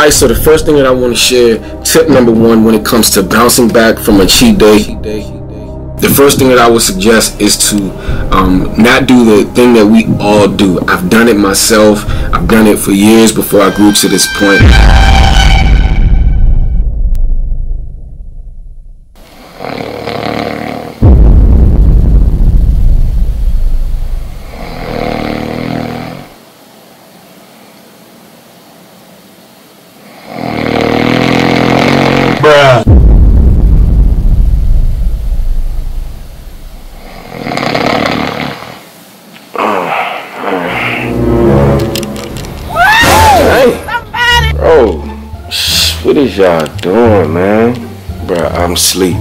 Alright, so the first thing that I want to share, tip number one when it comes to bouncing back from a cheat day, the first thing that I would suggest is to not do the thing that we all do. I've done it myself. I've done it for years before I grew to this point. What is y'all doing, man? Bruh, I'm asleep.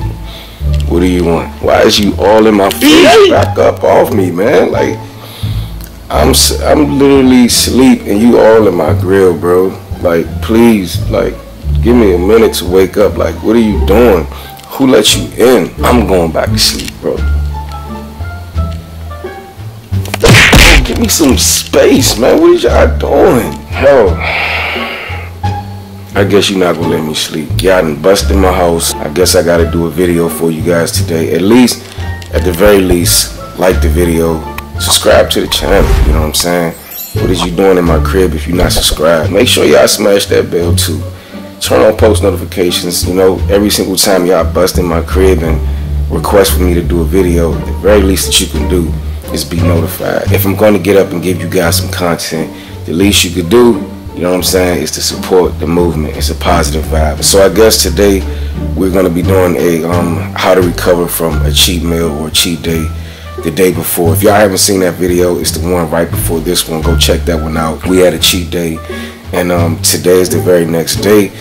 What do you want? Why is you all in my face? Back up off me, man. Like, I'm literally asleep and you all in my grill, bro. Like, please, like, give me a minute to wake up. Like, what are you doing? Who let you in? I'm going back to sleep, bro. Give me some space, man. What is y'all doing? Hell. I guess you're not gonna let me sleep. Y'all done busted my house. I guess I gotta do a video for you guys today. At least, at the very least, like the video, subscribe to the channel, you know what I'm saying? What is you doing in my crib if you're not subscribed? Make sure y'all smash that bell too. Turn on post notifications, you know, every single time y'all bust in my crib and request for me to do a video, the very least that you can do is be notified. If I'm gonna get up and give you guys some content, the least you could do, you know what I'm saying, is to support the movement. It's a positive vibe. So I guess today we're going to be doing a how to recover from a cheat meal or a cheat day the day before. If y'all haven't seen that video, it's the one right before this one. Go check that one out. We had a cheat day, and today is the very next day.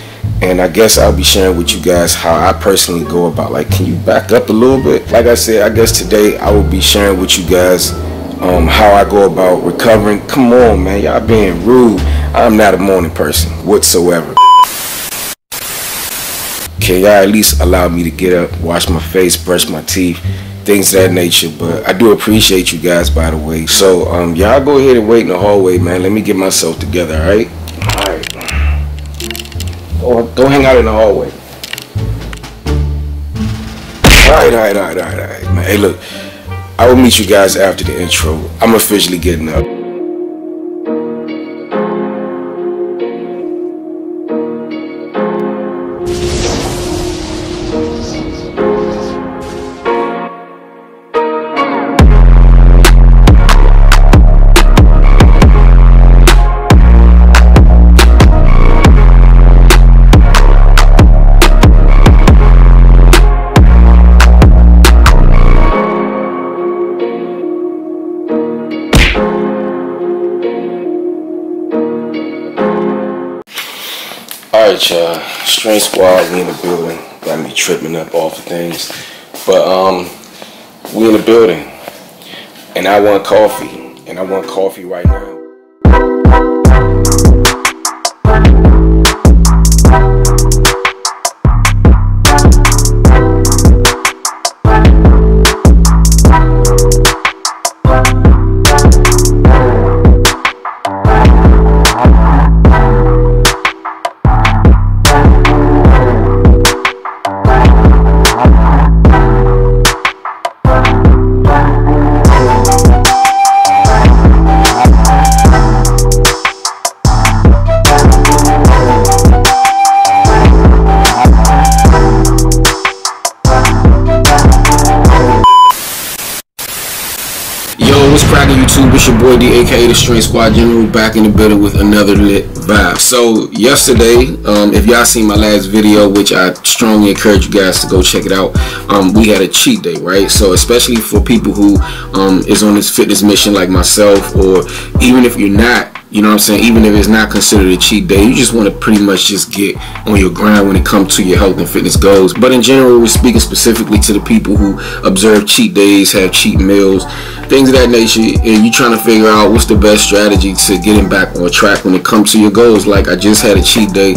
And I guess I'll be sharing with you guys how I personally go about, like, can you back up a little bit? Like I said, I guess today I will be sharing with you guys how I go about recovering. Come on, man, y'all being rude. I'm not a morning person whatsoever. Can y'all at least allow me to get up, wash my face, brush my teeth, things of that nature? But I do appreciate you guys, by the way. So y'all go ahead and wait in the hallway, man. Let me get myself together, all right? All right. Go hang out in the hallway. All right, all right, all right, all right, all right, man. Hey, look, I will meet you guys after the intro. I'm officially getting up. Alright, y'all, Strain Squad, we in the building. Got me tripping up off of things. But we in the building. And I want coffee. And I want coffee right now. YouTube, it's your boy D, aka the Strain Squad General, back in the building with another lit vibe. So yesterday, if y'all seen my last video, which I strongly encourage you guys to go check it out, we had a cheat day, right? So especially for people who is on this fitness mission like myself, or even if you're not, you know what I'm saying, even if it's not considered a cheat day, you just want to pretty much just get on your grind when it comes to your health and fitness goals. But in general, we're speaking specifically to the people who observe cheat days, have cheat meals, things of that nature, and you're trying to figure out what's the best strategy to getting back on track when it comes to your goals. Like, I just had a cheat day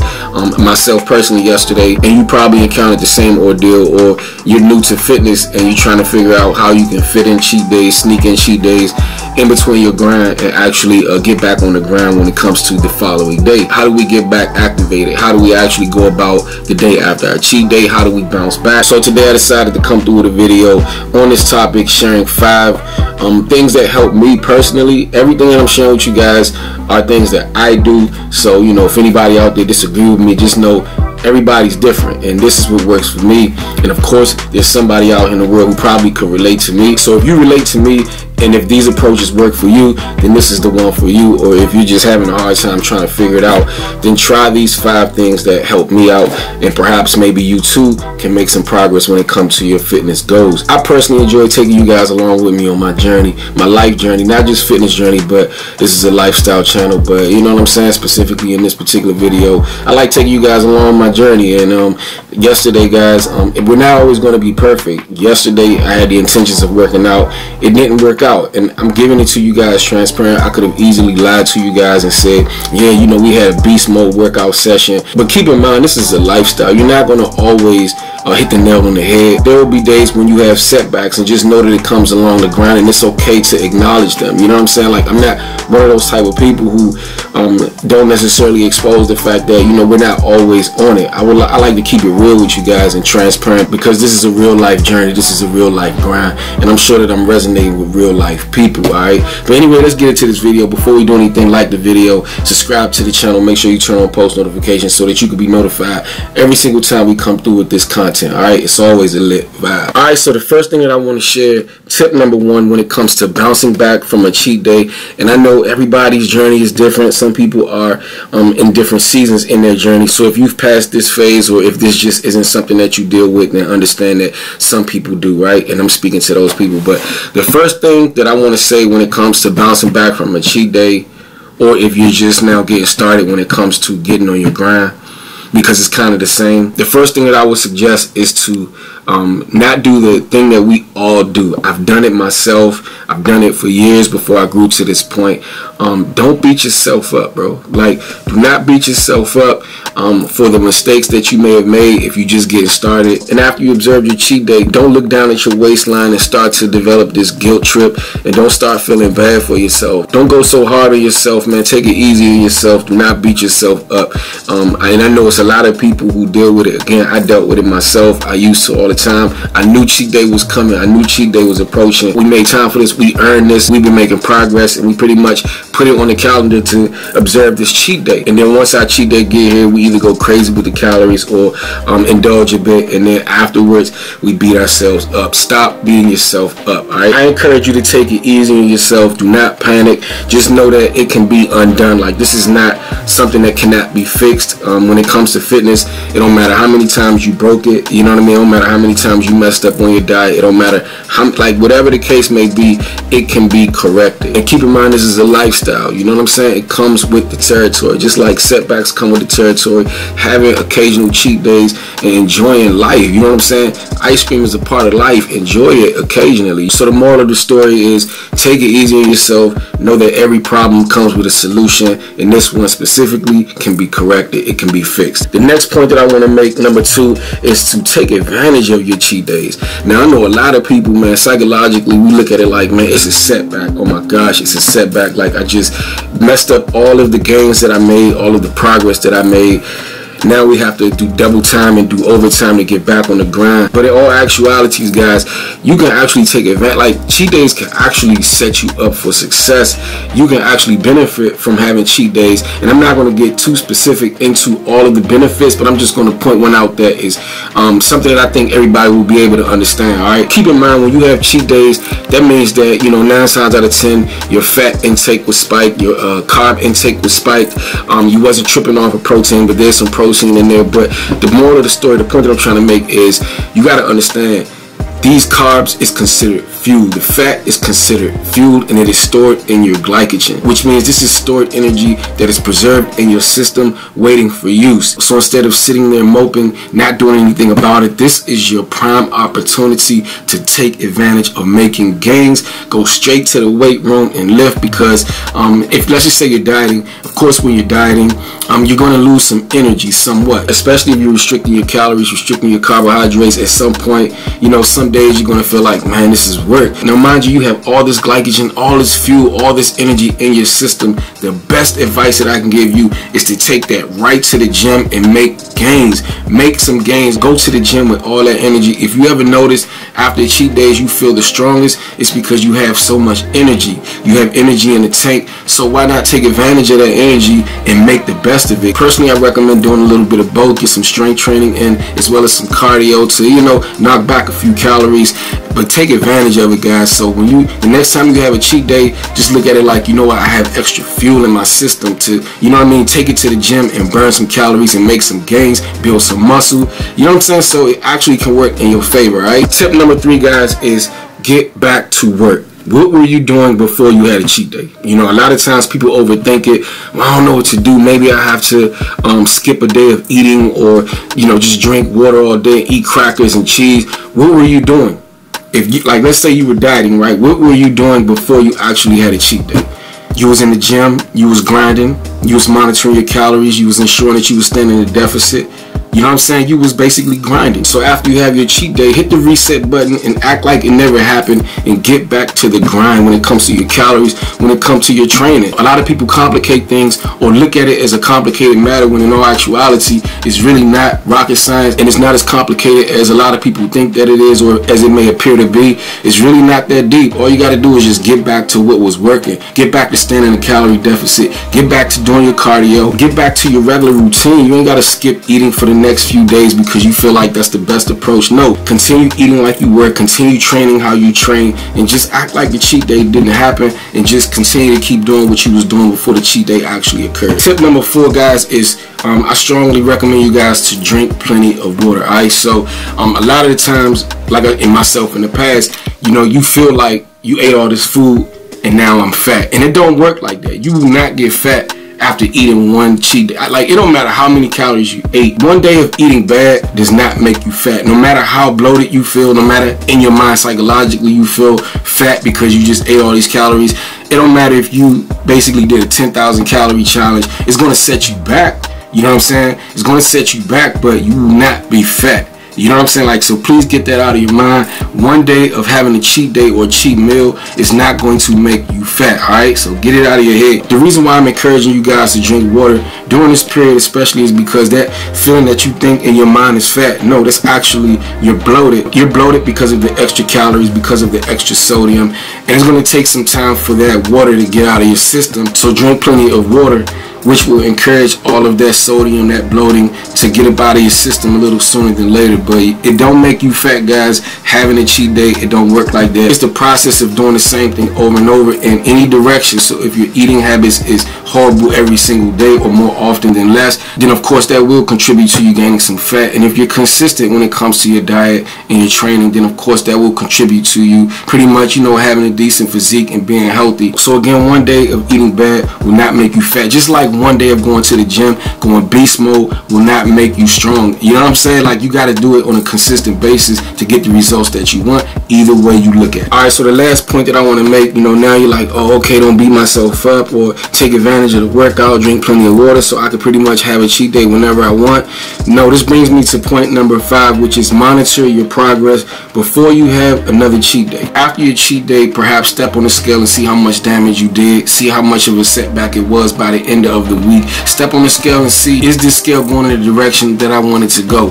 myself personally yesterday, and you probably encountered the same ordeal, or you're new to fitness and you're trying to figure out how you can fit in cheat days, sneak in cheat days, in between your grind and actually get back on the grind when it comes to the following day. How do we get back activated? How do we actually go about the day after our cheat day? How do we bounce back? So today I decided to come through with a video on this topic, sharing 5 things that help me personally. Everything that I'm sharing with you guys are things that I do. So, you know, if anybody out there disagrees with me, just know everybody's different, and this is what works for me. And of course, there's somebody out in the world who probably could relate to me. So if you relate to me, and if these approaches work for you, then this is the one for you. Or if you're just having a hard time trying to figure it out, then try these 5 things that help me out, and perhaps maybe you too can make some progress when it comes to your fitness goals. I personally enjoy taking you guys along with me on my journey, my life journey, not just fitness journey, but this is a lifestyle channel. But you know what I'm saying, specifically in this particular video, I like taking you guys along my journey. And yesterday, guys, we're not always going to be perfect. Yesterday I had the intentions of working out. It didn't work out. And I'm giving it to you guys transparent. I could have easily lied to you guys and said, yeah, you know, we had a beast mode workout session. But keep in mind, this is a lifestyle. You're not going to always hit the nail on the head. There will be days when you have setbacks, and just know that it comes along the grind, and it's okay to acknowledge them. You know what I'm saying? Like, I'm not one of those type of people who don't necessarily expose the fact that, you know, we're not always on it. I like to keep it real with you guys and transparent, because this is a real life journey. This is a real life grind, and I'm sure that I'm resonating with real life people. Alright, but anyway, let's get into this video. Before we do anything, like the video, subscribe to the channel, make sure you turn on post notifications so that you can be notified every single time we come through with this content. Alright, it's always a lit vibe. Alright, so the first thing that I want to share, tip number 1 when it comes to bouncing back from a cheat day, and I know everybody's journey is different. Some people are in different seasons in their journey, so if you've passed this phase, or if this just isn't something that you deal with, then understand that some people do, right? And I'm speaking to those people. But the first thing that I want to say when it comes to bouncing back from a cheat day, or if you're just now getting started when it comes to getting on your grind, because it's kind of the same, the first thing that I would suggest is to not do the thing that we all do. I've done it myself. I've done it for years before I grew to this point. Don't beat yourself up, bro. Like, do not beat yourself up for the mistakes that you may have made if you just getting started. And after you observe your cheat day, don't look down at your waistline and start to develop this guilt trip, and don't start feeling bad for yourself. Don't go so hard on yourself, man. Take it easy on yourself. Do not beat yourself up. And I know it's a lot of people who deal with it. Again, I dealt with it myself. I used to all the time. I knew cheat day was coming. I knew cheat day was approaching. We made time for this. We earned this. We've been making progress, and we pretty much put it on the calendar to observe this cheat day. And then once our cheat day get here, we either go crazy with the calories or indulge a bit, and then afterwards we beat ourselves up. Stop beating yourself up. Alright, I encourage you to take it easy on yourself. Do not panic. Just know that it can be undone. Like, this is not something that cannot be fixed. When it comes to fitness, it don't matter how many times you broke it. You know what I mean? It don't matter how many times you messed up on your diet. It don't matter how, like, whatever the case may be, it can be corrected. And keep in mind, this is a lifestyle. You know what I'm saying? It comes with the territory. Just like setbacks come with the territory, having occasional cheat days and enjoying life. You know what I'm saying? Ice cream is a part of life. Enjoy it occasionally. So the moral of the story is, take it easy on yourself. Know that every problem comes with a solution, and this one specifically can be corrected. It can be fixed. The next point that I want to make, number 2, is to take advantage of your cheat days. Now, I know a lot of people, man, psychologically we look at it like, man, it's a setback. Oh my gosh, it's a setback. Like, I just messed up all of the gains that I made, all of the progress that I made. Now we have to do double time and do overtime to get back on the grind. But in all actualities, guys, you can actually take advantage. Like, cheat days can actually set you up for success. You can actually benefit from having cheat days. And I'm not going to get too specific into all of the benefits, but I'm just going to point one out that is something that I think everybody will be able to understand. All right, keep in mind, when you have cheat days, that means that, you know, 9 times out of 10, your fat intake was spiked, your carb intake was spiked. You wasn't tripping off of protein, but there's some protein in there. But the moral of the story, the point that I'm trying to make is, you got to understand, these carbs is considered fuel. The fat is considered fuel, and it is stored in your glycogen, which means this is stored energy that is preserved in your system waiting for use. So instead of sitting there moping, not doing anything about it, this is your prime opportunity to take advantage of making gains. Go straight to the weight room and lift, because if, let's just say you're dieting, of course when you're dieting, you're going to lose some energy somewhat, especially if you're restricting your calories, restricting your carbohydrates. At some point, you know, some days you're gonna feel like, man, this is work. Now mind you, you have all this glycogen, all this fuel, all this energy in your system. The best advice that I can give you is to take that right to the gym and make gains. Make some gains. Go to the gym with all that energy. If you ever notice, after cheat days you feel the strongest, it's because you have so much energy. You have energy in the tank, so why not take advantage of that energy and make the best of it? Personally, I recommend doing a little bit of both. Get some strength training in, as well as some cardio to, you know, knock back a few calories. But take advantage of it, guys. So when you, the next time you have a cheat day, just look at it like, you know what, I have extra fuel in my system to, you know what I mean, take it to the gym and burn some calories and make some gains, build some muscle. You know what I'm saying? So it actually can work in your favor, right? Tip number 3, guys, is get back to work. What were you doing before you had a cheat day? You know, a lot of times people overthink it. Well, I don't know what to do. Maybe I have to skip a day of eating, or, you know, just drink water all day, eat crackers and cheese. What were you doing? If you, like, let's say you were dieting, right? What were you doing before you actually had a cheat day? You was in the gym, you was grinding, you was monitoring your calories, you was ensuring that you was staying in a deficit. You know what I'm saying? You was basically grinding. So after you have your cheat day, hit the reset button and act like it never happened and get back to the grind when it comes to your calories, when it comes to your training. A lot of people complicate things or look at it as a complicated matter when in all actuality, it's really not rocket science, and it's not as complicated as a lot of people think that it is, or as it may appear to be. It's really not that deep. All you got to do is just get back to what was working. Get back to staying in a calorie deficit. Get back to doing your cardio. Get back to your regular routine. You ain't got to skip eating for the next few days because you feel like that's the best approach. No, continue eating like you were, continue training how you train, and just act like the cheat day didn't happen, and just continue to keep doing what you was doing before the cheat day actually occurred. Tip number 4, guys, is I strongly recommend you guys to drink plenty of water. Alright, so a lot of the times, like in myself in the past, you know, you feel like you ate all this food and now I'm fat, and it don't work like that. You will not get fat after eating one cheat day. Like, it don't matter how many calories you ate. One day of eating bad does not make you fat. No matter how bloated you feel, no matter in your mind psychologically you feel fat because you just ate all these calories, it don't matter if you basically did a 10,000 calorie challenge. It's gonna set you back. You know what I'm saying? It's gonna set you back, but you will not be fat. You know what I'm saying? Like, so please get that out of your mind. One day of having a cheat day or a cheat meal is not going to make you fat, alright? So get it out of your head. The reason why I'm encouraging you guys to drink water during this period especially is because that feeling that you think in your mind is fat, no, that's actually, you're bloated. You're bloated because of the extra calories, because of the extra sodium, and it's going to take some time for that water to get out of your system. So drink plenty of water, which will encourage all of that sodium, that bloating, to get up out of your system a little sooner than later. But it don't make you fat, guys, having a cheat day. It don't work like that. It's the process of doing the same thing over and over in any direction. So if your eating habits is horrible every single day or more often than less, then of course that will contribute to you gaining some fat. And if you're consistent when it comes to your diet and your training, then of course that will contribute to you pretty much, you know, having a decent physique and being healthy. So again, one day of eating bad will not make you fat. Just like one day of going to the gym, going beast mode, will not make you strong. You know what I'm saying? Like, you got to do it on a consistent basis to get the results that you want, either way you look at it. Alright, so the last point that I want to make, you know, now you're like, oh, okay, don't beat myself up, or take advantage of the workout, drink plenty of water so I can pretty much have a cheat day whenever I want. No, this brings me to point number 5, which is monitor your progress before you have another cheat day. After your cheat day, perhaps step on the scale and see how much damage you did, see how much of a setback it was by the end of the week. Step on the scale and see, is this scale going in the direction that I wanted to go?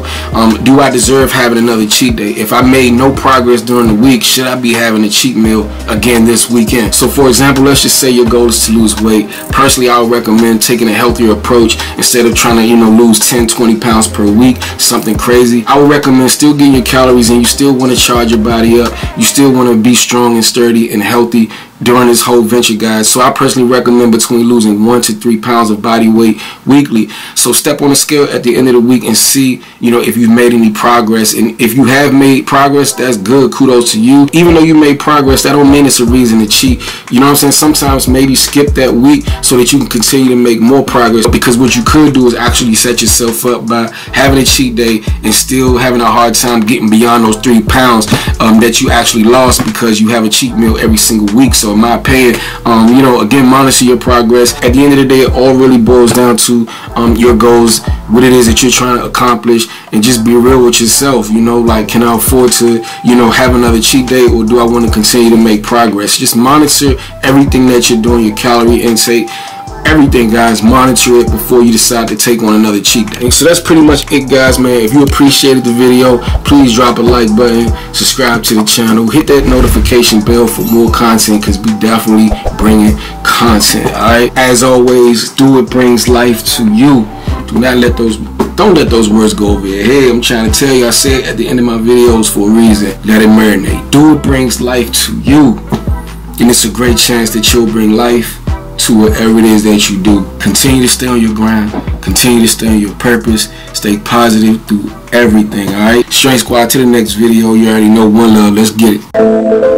Do I deserve having another cheat day? If I made no progress during the week, should I be having a cheat meal again this weekend? So for example, let's just say your goal is to lose weight. Personally, I would recommend taking a healthier approach instead of trying to, you know, lose 10-20 pounds per week, something crazy. I would recommend still getting your calories in. You still want to charge your body up. You still want to be strong and sturdy and healthy during this whole venture, guys. So I personally recommend between losing 1 to 3 pounds of body weight weekly. So step on the scale at the end of the week and see, you know, if you've made any progress. And if you have made progress, that's good. Kudos to you. Even though you made progress, that don't mean it's a reason to cheat. You know what I'm saying? Sometimes maybe skip that week so that you can continue to make more progress, because what you could do is actually set yourself up by having a cheat day and still having a hard time getting beyond those 3 pounds that you actually lost because you have a cheat meal every single week. So in my opinion, you know, again, monitor your progress. At the end of the day, all all really boils down to your goals, what it is that you're trying to accomplish, and just be real with yourself. You know, like, can I afford to, you know, have another cheat day, or do I want to continue to make progress? Just monitor everything that you're doing, your calorie intake, everything, guys. Monitor it before you decide to take on another cheat day. So that's pretty much it, guys, man. If you appreciated the video, please drop a like button, subscribe to the channel, hit that notification bell for more content, because we definitely bringing content. Alright, as always, do what brings life to you. Do not let those, don't let those words go over your head. I'm trying to tell you, I said at the end of my videos for a reason. Let it marinate. Do what brings life to you, and it's a great chance that you'll bring life to whatever it is that you do. Continue to stay on your grind, continue to stay on your purpose, stay positive through everything. All right, Strength Squad, to the next video. You already know, one love, let's get it.